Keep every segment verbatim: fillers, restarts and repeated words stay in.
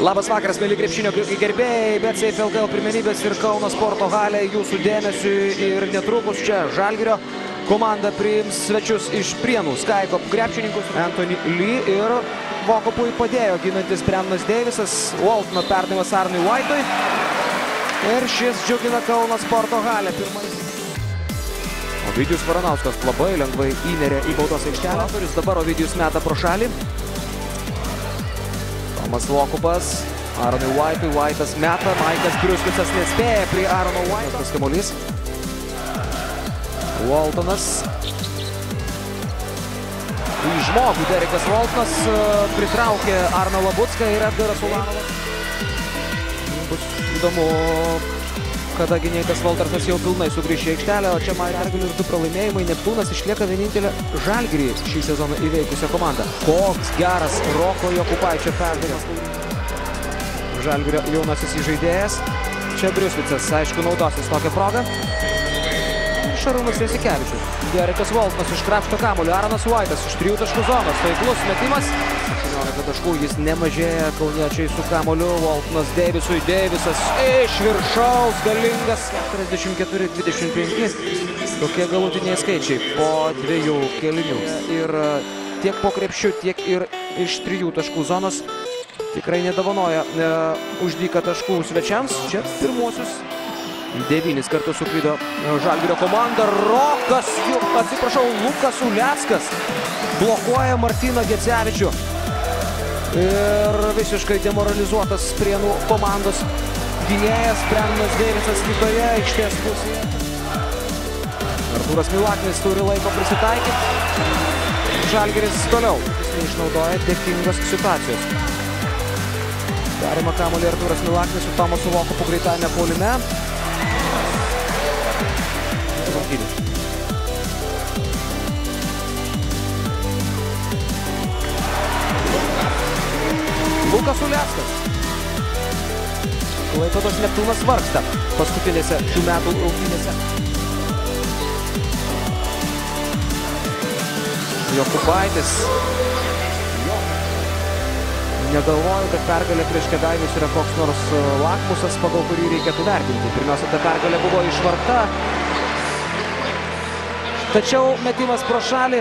Labas vakaras, mėly krepšinio gerbėjai, Betsafe L K L pirmenybės ir Kauno Sporto halė jūsų dėmesiui ir netrukus čia Žalgirio komanda priims svečius iš Prienų Skycop krepšininkus. Anthony Lee ir Vokopui padėjo ginantis Premnas Davisas, Waltono perdavimas Aronui Waitui ir šis džiugina Kauno Sporto halę pirmais. Ovidijus Varanauskas labai lengvai įneria į baudos aikštelę, kuris dabar Ovidijus meta pro šalį. Tomas Lokubas, Aronui White'ui, White'as meta, Maikas Brijuskitsas nespėja prie Arono White'as kamuolys. Waltonas į žmogų, Derikas Voltonas pritraukė Arną Labucką ir Edgaras Ulanovas. Bus įdomu, kada gynėjas Valtarnas jau pilnai sugrįžė į aikštelę, o čia pergalių ir du pralaimėjimai. Neptūnas išlieka vienintelė Žalgirį šį sezoną įveikusią komandą. Koks geras Roko Jokubaičio perdavimas. Žalgirio jaunasis įžaidėjas. Čia Brijuskitsas, aišku, naudosis tokią progą. Šarunas Vesikevičius. Derikas Voltonas iškrapšto kamuolį. Aronas White'as iš trijų taškų zonos. Taiklus metimas. septyniolika taškų, jis nemažėja. Kauniečiai su kamuoliu. Waltonas Davisui. Davisas iš viršaus. Galingas. keturiasdešimt keturi dvidešimt penki. Tokie galutiniai skaičiai po dviejų kėlinių. Ir tiek po krepšiu, tiek ir iš trijų taškų zonos tikrai nedovanoja e, uždyka taškų svečiams. Čia pirmuosius devynis kartus suklydo Žalgirio komanda. Rokas, atsiprašau, Lukas Uleskas blokuoja Martyną Gecevičių. Ir visiškai demoralizuotas Prienų komandos gynėjas Pernas Dėvisas kitoje aikštės pusėje. Artūras Milaknis turi laiko prisitaikyti. Žalgiris toliau neišnaudoja dėkingos situacijos. Perima kamuolį Artūras Milaknis su Tomasu Lokupu greitame puolime. Lukas Uleskas. Klaipėdos Neptūnas vargsta paskutinėse šių metų rungtynėse. Jokubaitis. Negalvoju, kad pergalė prieš Kėdainius yra koks nors lakmusas, pagal kurį reikėtų vertinti. Pirmiausia, ta pergalė buvo išvarta. Tačiau metimas pro šalį,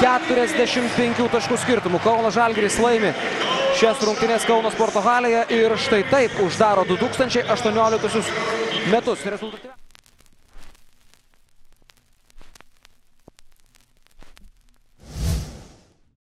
keturiasdešimt penkių taškų skirtumų. Kauno Žalgiris laimi šias rungtynės Kauno Sporto halėje ir štai taip uždaro du tūkstančiai aštuonioliktuosius metus. Rezultatyvia...